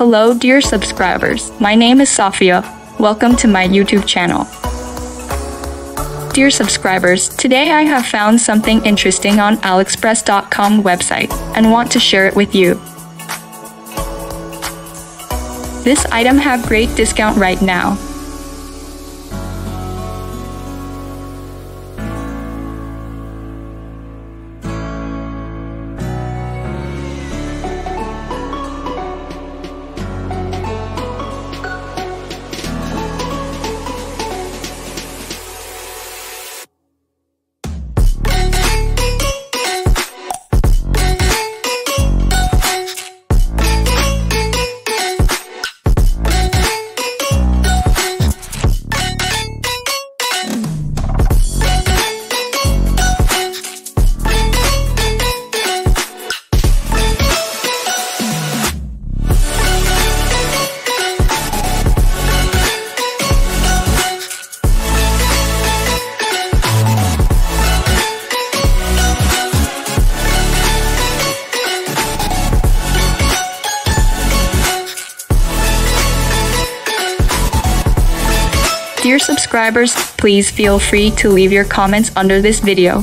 Hello dear subscribers, my name is Safiya. Welcome to my YouTube channel. Dear subscribers, today I have found something interesting on aliexpress.com website and want to share it with you. This item have great discount right now. Dear subscribers, please feel free to leave your comments under this video.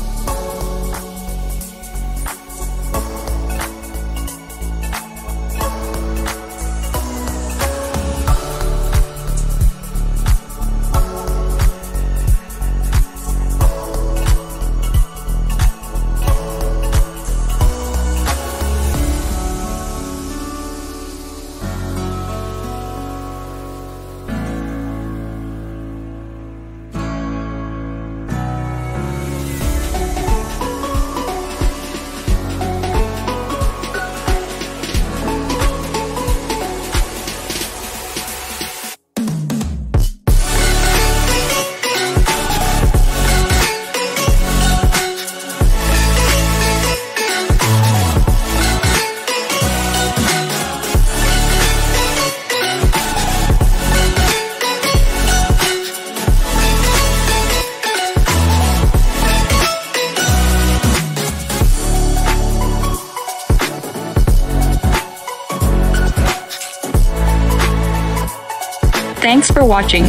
Thanks for watching.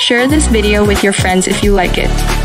Share this video with your friends if you like it.